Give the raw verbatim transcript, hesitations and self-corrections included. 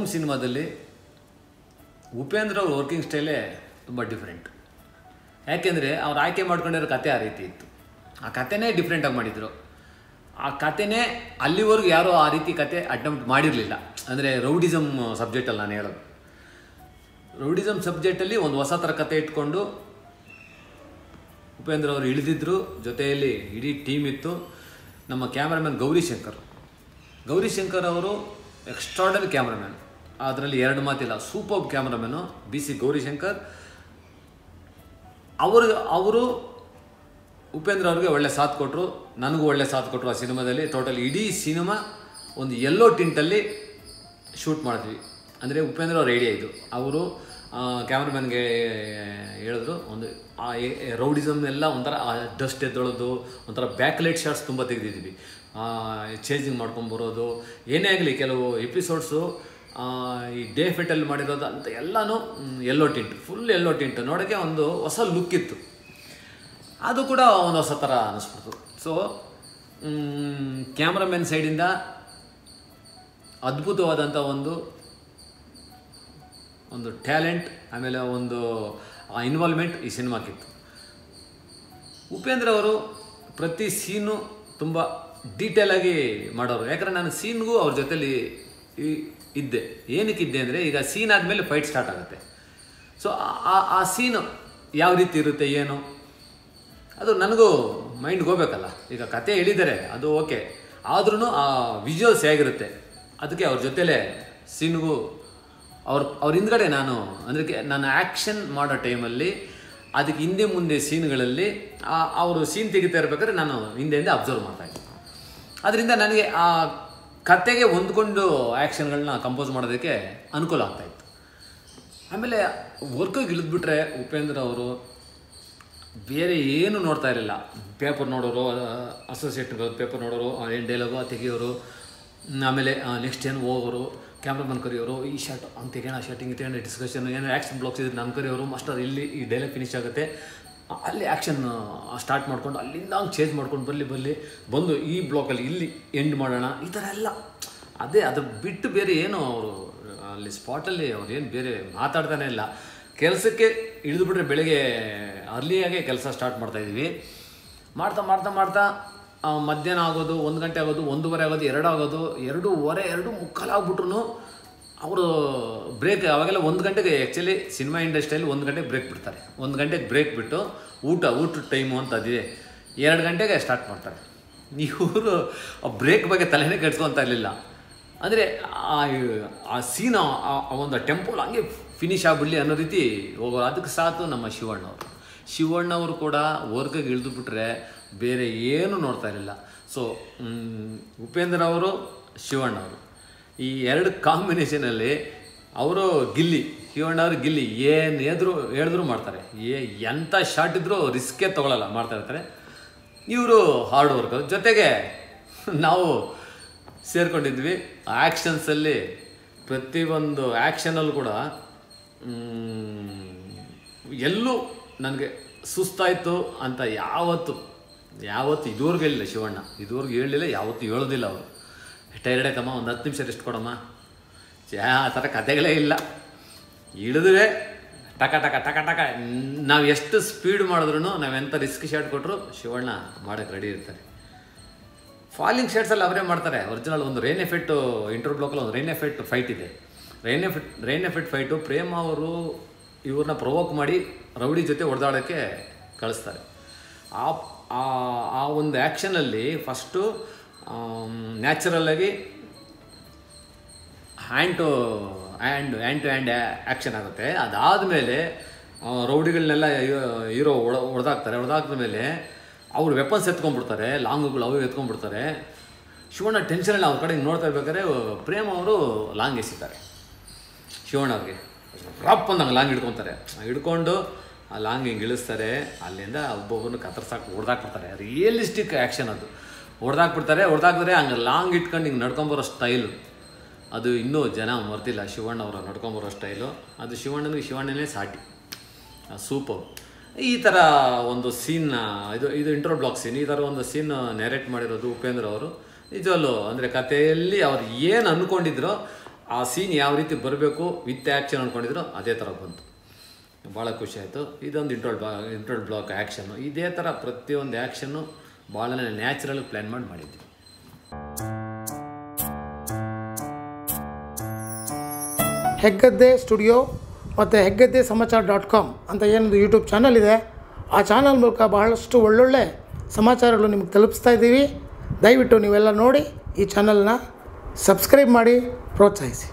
ಓಂ ಸಿನಿಮಾದಲ್ಲಿ ಉಪೇಂದ್ರ ಅವರ ವರ್ಕಿಂಗ್ ಸ್ಟೈಲೇ ತುಂಬ ಡಿಫರೆಂಟ್. ಯಾಕೆಂದರೆ ಅವ್ರು ಆಯ್ಕೆ ಮಾಡ್ಕೊಂಡಿರೋ ಕತೆ ಆ ರೀತಿ ಇತ್ತು. ಆ ಕತೆನೇ ಡಿಫ್ರೆಂಟಾಗಿ ಮಾಡಿದರು. ಆ ಕತೆನೇ ಅಲ್ಲಿವರೆಗೂ ಯಾರೂ ಆ ರೀತಿ ಕತೆ ಅಟೆಂಪ್ಟ್ ಮಾಡಿರಲಿಲ್ಲ. ಅಂದರೆ ರೌಡಿಸಮ್ ಸಬ್ಜೆಕ್ಟಲ್ಲಿ ನಾನು ಹೇಳೋದು, ರೌಡಿಸಮ್ ಸಬ್ಜೆಕ್ಟಲ್ಲಿ ಒಂದು ಹೊಸ ಥರ ಕತೆ ಇಟ್ಕೊಂಡು ಉಪೇಂದ್ರ ಅವರು ಇಳಿದಿದ್ದರು. ಜೊತೆಯಲ್ಲಿ ಇಡೀ ಟೀಮ್ ಇತ್ತು. ನಮ್ಮ ಕ್ಯಾಮ್ರಾಮನ್ ಗೌರಿಶಂಕರ್ ಗೌರಿಶಂಕರ್ ಅವರು ಎಕ್ಸ್ಟ್ರಾರ್ಡನರಿ ಕ್ಯಾಮ್ರಾಮನ್, ಅದರಲ್ಲಿ ಎರಡು ಮಾತಿಲ್ಲ. ಸೂಪರ್ ಕ್ಯಾಮ್ರಾಮನ್ನು ಬಿ ಸಿ ಗೌರಿಶಂಕರ್ ಅವರು ಅವರು ಉಪೇಂದ್ರ ಅವ್ರಿಗೆ ಒಳ್ಳೆ ಸಾಥ್ ಕೊಟ್ಟರು, ನನಗೂ ಒಳ್ಳೆ ಸಾಥ್ ಕೊಟ್ಟರು. ಆ ಸಿನಿಮಾದಲ್ಲಿ ಟೋಟಲಿ ಇಡೀ ಸಿನಿಮಾ ಒಂದು ಎಲ್ಲೋ ಟಿಂಟಲ್ಲಿ ಶೂಟ್ ಮಾಡ್ತೀವಿ. ಅಂದರೆ ಉಪೇಂದ್ರ ಅವ್ರ ಐಡಿಯಾ ಇದು. ಅವರು ಕ್ಯಾಮ್ರಾಮನ್ಗೆ ಹೇಳಿದ್ರು ಒಂದು ಆ ರೌಡಿಸಮ್ನೆಲ್ಲ ಒಂಥರ ಡಸ್ಟ್ ಎದ್ದೊಳೋದು, ಒಂಥರ ಬ್ಯಾಕ್ಲೈಟ್ ಶಾಟ್ಸ್ ತುಂಬ ತೆಗೆದಿದ್ದೀವಿ, ಚೇಂಜಿಂಗ್ ಮಾಡ್ಕೊಂಬರೋದು. ಏನೇ ಆಗಲಿ ಕೆಲವು ಎಪಿಸೋಡ್ಸು ಈ ಡೇ ಫೆಟಲ್ಲಿ ಮಾಡಿರೋದು ಅಂತ ಎಲ್ಲನೂ yellow tint, full yellow tint. ನೋಡೋಕ್ಕೆ ಒಂದು ಹೊಸ ಲುಕ್ ಇತ್ತು. ಅದು ಕೂಡ ಒಂದು ಹೊಸ ಥರ ಅನ್ನಿಸ್ಬಿಡ್ತು. ಸೊ ಕ್ಯಾಮ್ರಾಮನ್ ಸೈಡಿಂದ ಅದ್ಭುತವಾದಂಥ ಒಂದು ಒಂದು ಟ್ಯಾಲೆಂಟ್, ಆಮೇಲೆ ಒಂದು ಇನ್ವಾಲ್ವ್ಮೆಂಟ್ ಈ ಸಿನಿಮಾಕ್ಕಿತ್ತು. ಉಪೇಂದ್ರ ಅವರು ಪ್ರತಿ ಸೀನು ತುಂಬ ಡೀಟೇಲಾಗಿ ಮಾಡೋರು. ಯಾಕಂದರೆ ನಾನು ಸೀನ್ಗೂ ಅವ್ರ ಜೊತೆಲಿ ಇದ್ದೆ. ಏನಕ್ಕಿದ್ದೆ ಅಂದರೆ, ಈಗ ಸೀನ್ ಆದಮೇಲೆ ಫೈಟ್ ಸ್ಟಾರ್ಟ್ ಆಗುತ್ತೆ. ಸೊ ಆ ಆ ಸೀನು ಯಾವ ರೀತಿ ಇರುತ್ತೆ ಏನು ಅದು ನನಗೂ ಮೈಂಡ್ಗೆ ಹೋಗ್ಬೇಕಲ್ಲ. ಈಗ ಕತೆ ಹೇಳಿದರೆ ಅದು ಓಕೆ, ಆದ್ರೂ ಆ ವಿಜುವಲ್ಸ್ ಹೇಗಿರುತ್ತೆ ಅದಕ್ಕೆ ಅವ್ರ ಜೊತೆಲೇ ಸೀನ್ಗೂ ಅವ್ರ ಅವ್ರ ಹಿಂದ್ಗಡೆ ನಾನು ಅಂದರೆ ನಾನು ಆ್ಯಕ್ಷನ್ ಮಾಡೋ ಟೈಮಲ್ಲಿ ಅದಕ್ಕೆ ಹಿಂದೆ ಮುಂದೆ ಸೀನ್ಗಳಲ್ಲಿ ಅವರು ಸೀನ್ ತೆಗಿತಾ ಇರಬೇಕಾದ್ರೆ ನಾನು ಹಿಂದೆ ಹಿಂದೆ ಅಬ್ಸರ್ವ್ ಮಾಡ್ತಾಯಿದ್ದೆ. ಅದರಿಂದ ನನಗೆ ಆ ಕತೆಗೆ ಹೊಂದ್ಕೊಂಡು ಆ್ಯಕ್ಷನ್ಗಳನ್ನ ಕಂಪೋಸ್ ಮಾಡೋದಕ್ಕೆ ಅನುಕೂಲ ಆಗ್ತಾಯಿತ್ತು. ಆಮೇಲೆ ವರ್ಕಿಗೆ ಇಳಿದ್ಬಿಟ್ರೆ ಉಪೇಂದ್ರ ಅವರು ಬೇರೆ ಏನೂ ನೋಡ್ತಾ ಇರಲಿಲ್ಲ. ಪೇಪರ್ ನೋಡೋರು, ಅಸೋಸಿಯೇಟ್ಗಳು ಪೇಪರ್ ನೋಡೋರು, ಏನು ಡೈಲಾಗೋ ತೆಗಿಯೋರು, ಆಮೇಲೆ ನೆಕ್ಸ್ಟ್ ಏನು ಹೋಗೋರು, ಕ್ಯಾಮ್ರಾಮನ್ ಕರೆಯೋರು, ಈ ಶಾರ್ಟ್ ಅಂತ ತೆಗೋಣ, ಶಾರ್ಟಿಂಗ್ ತೆಗೋಣ, ಡಿಸ್ಕಷನ್ ಏನೋ ಆ್ಯಕ್ಷನ್ ಬ್ಲಾಕ್ಸ್ ಇದ್ರೆ ನಾನು ಕರೆಯೋರು, ಮಾಸ್ಟರ್ ಇಲ್ಲಿ ಈ ಡೈಲಾಗ್ ಫಿನಿಶ್ ಆಗುತ್ತೆ, ಅಲ್ಲಿ ಆ್ಯಕ್ಷನ್ ಸ್ಟಾರ್ಟ್ ಮಾಡಿಕೊಂಡು ಅಲ್ಲಿಂದ ಹಂಗೆ ಚೇಂಜ್ ಮಾಡ್ಕೊಂಡು ಬರಲಿ ಬರಲಿ ಬಂದು ಈ ಬ್ಲಾಕಲ್ಲಿ ಇಲ್ಲಿ ಎಂಡ್ ಮಾಡೋಣ, ಈ ಥರ ಎಲ್ಲ. ಅದೇ ಅದು ಬಿಟ್ಟು ಬೇರೆ ಏನು ಅವರು ಅಲ್ಲಿ ಸ್ಪಾಟಲ್ಲಿ ಅವ್ರು ಏನು ಬೇರೆ ಮಾತಾಡ್ತಾನೆ ಇಲ್ಲ. ಕೆಲಸಕ್ಕೆ ಇಳಿದುಬಿಟ್ರೆ ಬೆಳಗ್ಗೆ ಅರ್ಲಿಯಾಗೆ ಕೆಲಸ ಸ್ಟಾರ್ಟ್ ಮಾಡ್ತಾಯಿದ್ವಿ. ಮಾಡ್ತಾ ಮಾಡ್ತಾ ಮಾಡ್ತಾ ಮಧ್ಯಾಹ್ನ ಆಗೋದು, ಒಂದು ಗಂಟೆ ಆಗೋದು, ಒಂದೂವರೆ ಆಗೋದು, ಎರಡು ಆಗೋದು, ಎರಡೂವರೆ ಎರಡು ಮುಕ್ಕಾಲಾಗ್ಬಿಟ್ರು ಅವರು ಬ್ರೇಕ್. ಆವಾಗೆಲ್ಲ ಒಂದು ಗಂಟೆಗೆ ಆ್ಯಕ್ಚುಲಿ ಸಿನಿಮಾ ಇಂಡಸ್ಟ್ರಿಯಲ್ಲಿ ಒಂದು ಗಂಟೆಗೆ ಬ್ರೇಕ್ ಬಿಡ್ತಾರೆ. ಒಂದು ಗಂಟೆಗೆ ಬ್ರೇಕ್ ಬಿಟ್ಟು ಊಟ ಊಟದ ಟೈಮು ಅಂತ ಅದಿದೆ, ಎರಡು ಗಂಟೆಗೆ ಸ್ಟಾರ್ಟ್ ಮಾಡ್ತಾರೆ. ಇವರು ಬ್ರೇಕ್ ಬಗ್ಗೆ ತಲೆನೇ ಕೆಡ್ಸ್ಕೊತಾ ಇರಲಿಲ್ಲ. ಅಂದರೆ ಆ ಸೀನ ಒಂದು ಟೆಂಪಲ್ ಹಂಗೆ ಫಿನಿಶ್ ಆಗಿಬಿಡಲಿ ಅನ್ನೋ ರೀತಿ ಹೋಗೋರು. ಅದಕ್ಕೆ ಸಾಥ್ ನಮ್ಮ ಶಿವಣ್ಣ ಅವರು ಶಿವಣ್ಣ ಅವರು ಕೂಡ ವರ್ಕಿಗೆ ಇಳಿದು ಬಿಟ್ಟರೆ ಬೇರೆ ಏನೂ ನೋಡ್ತಾ ಇರಲಿಲ್ಲ. ಸೊ ಉಪೇಂದ್ರ ಅವರು, ಶಿವಣ್ಣ ಅವರು, ಈ ಎರಡು ಕಾಂಬಿನೇಷನಲ್ಲಿ ಅವರು ಗಿಲ್ಲಿ, ಶಿವಣ್ಣ ಅವರು ಗಿಲ್ಲಿ, ಏನು ಎದ್ರು ಹೇಳಿದ್ರು ಮಾಡ್ತಾರೆ. ಏ ಎಂಥ ಶಾರ್ಟ್ ಇದ್ದರೂ ರಿಸ್ಕೇ ತೊಗೊಳಲ್ಲ, ಮಾಡ್ತಾಯಿರ್ತಾರೆ. ಇವರು ಹಾರ್ಡ್ ವರ್ಕರ್. ಜೊತೆಗೆ ನಾವು ಸೇರ್ಕೊಂಡಿದ್ವಿ ಆ್ಯಕ್ಷನ್ಸಲ್ಲಿ. ಪ್ರತಿಯೊಂದು ಆ್ಯಕ್ಷನಲ್ಲೂ ಕೂಡ ಎಲ್ಲೂ ನನಗೆ ಸುಸ್ತಾಯಿತು ಅಂತ ಯಾವತ್ತು ಯಾವತ್ತೂ ಇದುವರೆಗೂ ಹೇಳಿಲ್ಲ ಶಿವಣ್ಣ. ಇದುವರೆಗೂ ಹೇಳಲಿಲ್ಲ, ಯಾವತ್ತೂ ಹೇಳೋದಿಲ್ಲ. ಅವರು ಟೈರ್ಡೇ ತಮ್ಮ, ಒಂದು ಹತ್ತು ನಿಮಿಷ ರೆಸ್ಟ್ ಕೊಡಮ್ಮ, ಆ ಥರ ಕತೆಗಳೇ ಇಲ್ಲ. ಹಿಡಿದ್ರೆ ಟಕ ಟಕ ಟಕ ಟಕ ನಾವು ಎಷ್ಟು ಸ್ಪೀಡ್ ಮಾಡಿದ್ರೂ, ನಾವೆಂಥ ರಿಸ್ಕ್ ಶಾಟ್ ಕೊಟ್ಟರು ಶಿವಣ್ಣ ಮಾಡೋಕ್ಕೆ ರೆಡಿ ಇರ್ತಾರೆ. ಫಾಲಿಂಗ್ ಶಾಟ್ಸಲ್ಲಿ ಅವರೇ ಮಾಡ್ತಾರೆ. ಒರಿಜಿನಲ್ ಒಂದು ರೈನ್ ಎಫೆಕ್ಟು, ಇಂಟರ್ ಬ್ಲಾಕಲ್ಲಿ ಒಂದು ರೈನ್ ಎಫೆಕ್ಟ್ ಫೈಟ್ ಇದೆ. Rain effect rain effect fight Prema ಅವರು ಇವ್ರನ್ನ ಪ್ರೊವೋಕ್ ಮಾಡಿ ರೌಡಿ ಜೊತೆ ಹೊಡೆದಾಡೋಕ್ಕೆ ಕಳಿಸ್ತಾರೆ. ಆ ಆ ಒಂದು ಆ್ಯಕ್ಷನಲ್ಲಿ ಫಸ್ಟು ನ್ಯಾಚುರಲ್ಲಾಗಿ hand to hand hand to hand action ಆಗುತ್ತೆ. ಅದಾದಮೇಲೆ ರೌಡಿಗಳನ್ನೆಲ್ಲ ಹೀರೋ ಒಡ ಹೊಡೆದಾಕ್ತಾರೆ ಹೊಡೆದಾಕ್ಮೇಲೆ ಅವ್ರು ವೆಪನ್ಸ್ ಎತ್ಕೊಂಡ್ಬಿಡ್ತಾರೆ, ಲಾಂಗುಗಳು ಅವ್ರಿಗೆ ಎತ್ಕೊಂಡ್ಬಿಡ್ತಾರೆ. ಶಿವಣ್ಣ ಟೆನ್ಷನಲ್ಲಿ ಅವ್ರ ಕಡೆಗೆ ನೋಡ್ತಾ ಇರ್ಬೇಕಾದ್ರೆ ಪ್ರೇಮ್ ಅವರು ಲಾಂಗ್ ಎಸಿತಾರೆ. ಶಿವಣ್ಣ ಅವ್ರಿಗೆ ರಪ್ ಅಂದಂಗೆ ಲಾಂಗ್ ಹಿಡ್ಕೊತಾರೆ. ಹಿಡ್ಕೊಂಡು ಆ ಲಾಂಗ್ ಹಿಂಗೆ ಇಳಿಸ್ತಾರೆ. ಅಲ್ಲಿಂದ ಒಬ್ಬೊಬ್ಬರನ್ನ ಕತ್ತರ್ಸಾಕ್ ಹೊಡೆದಾಕ್ಬಿಡ್ತಾರೆ. ರಿಯಲಿಸ್ಟಿಕ್ ಆ್ಯಕ್ಷನ್ ಅದು. ಹೊಡೆದಾಕ್ಬಿಡ್ತಾರೆ. ಹೊಡೆದಾಕಿದ್ರೆ ಹಂಗೆ ಲಾಂಗ್ ಇಟ್ಕೊಂಡು ಹಿಂಗೆ ನಡ್ಕೊಂಬರೋ ಸ್ಟೈಲು ಅದು ಇನ್ನೂ ಜನ ಮರ್ತಿಲ್ಲ. ಶಿವಣ್ಣ ಅವರ ನಡ್ಕೊಂಬರೋ ಸ್ಟೈಲು ಅದು ಶಿವಣ್ಣನಿಗೆ ಶಿವಣ್ಣನೇ ಸಾಟಿ. ಸೂಪರ್. ಈ ಥರ ಒಂದು ಸೀನ್ನ ಇದು ಇದು ಇಂಟ್ರೋ ಬ್ಲಾಕ್ ಸೀನ್, ಈ ಥರ ಒಂದು ಸೀನ್ ನೆರೇಟ್ ಮಾಡಿರೋದು ಉಪೇಂದ್ರ ಅವರು. ನಿಜವಲ್ಲೂ ಅಂದರೆ ಕಥೆಯಲ್ಲಿ ಅವ್ರು ಏನು ಅಂದ್ಕೊಂಡಿದ್ರೋ ಆ ಸೀನ್ ಯಾವ ರೀತಿ ಬರಬೇಕು ವಿತ್ ಆ್ಯಕ್ಷನ್ ಅಂದ್ಕೊಂಡಿದ್ರು ಅದೇ ಥರ ಬಂತು, ಭಾಳ ಖುಷಿ ಆಯಿತು. ಇದೊಂದು ಇಂಟ್ರೋಲ್ ಬ್ಲಾ ಇಂಟ್ರೋಲ್ ಬ್ಲಾಕ್ ಆ್ಯಕ್ಷನ್ನು ಇದೇ ಥರ ಪ್ರತಿಯೊಂದು ಆ್ಯಕ್ಷನ್ನು ಭಾಳ ನ್ಯಾಚುರಲ್ ಪ್ಲ್ಯಾನ್ ಮಾಡಿ ಮಾಡಿದ್ವಿ. ಹೆಗ್ಗದ್ದೆ ಸ್ಟುಡಿಯೋ ಮತ್ತು ಹೆಗ್ಗದ್ದೆ ಸಮಾಚಾರ ಡಾಟ್ ಕಾಮ್ ಅಂತ ಏನೊಂದು ಯೂಟ್ಯೂಬ್ ಚಾನಲ್ ಇದೆ, ಆ ಚಾನಲ್ ಮೂಲಕ ಬಹಳಷ್ಟು ಒಳ್ಳೊಳ್ಳೆ ಸಮಾಚಾರಗಳು ನಿಮಗೆ ತಲುಪಿಸ್ತಾ ಇದ್ದೀವಿ. ದಯವಿಟ್ಟು ನೀವೆಲ್ಲ ನೋಡಿ ಈ ಚಾನಲ್ನ ಸಬ್ಸ್ಕ್ರೈಬ್ ಮಾಡಿ ಪ್ರೋತ್ಸಾಹಿಸಿ.